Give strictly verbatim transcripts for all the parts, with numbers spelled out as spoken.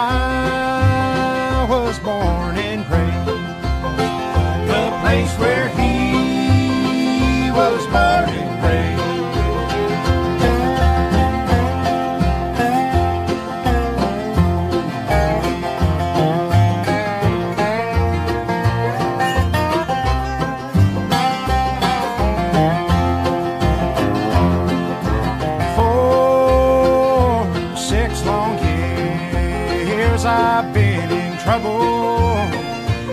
I was born and raised, the place where he was born and I've been in trouble,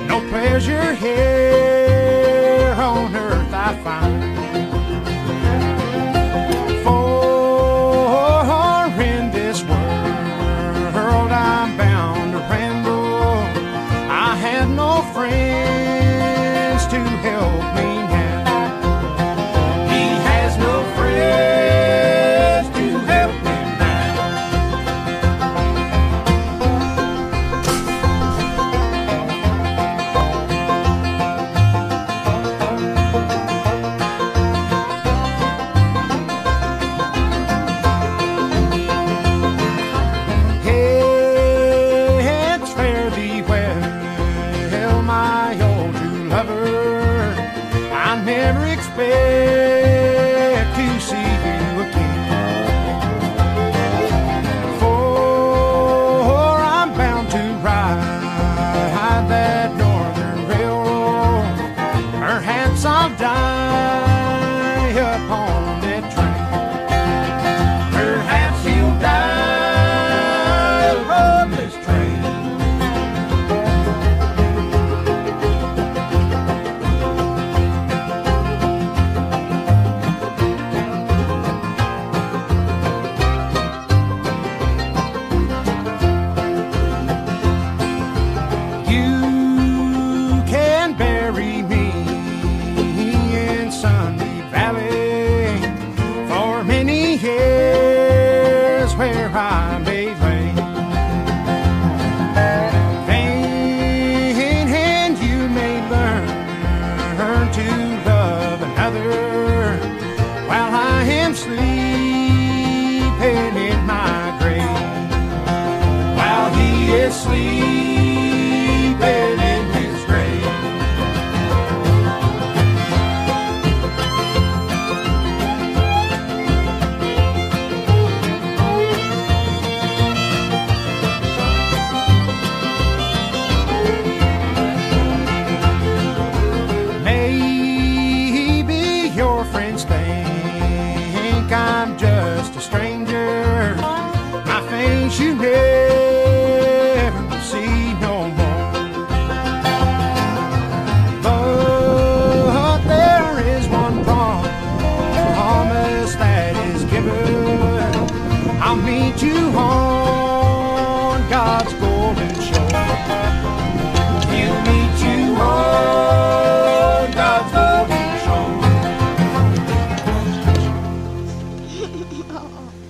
no pleasure here on earth I find, for in this world I'm bound to ramble. I have no friends to help me now, he has no friends. I never expect to see you again, for I'm bound to ride that northern railroad. Perhaps I'll die upon that train. Perhaps you'll die upon this train. Where I may lay, vain, and you may learn, learn to love another while I am sleeping in my grave, while he is sleeping in his grave. Think I'm just a stranger, my face you never see no more, but there is one promise that is given, I'll meet you on God's golden shore. He'll meet you on God's golden shore. Oh.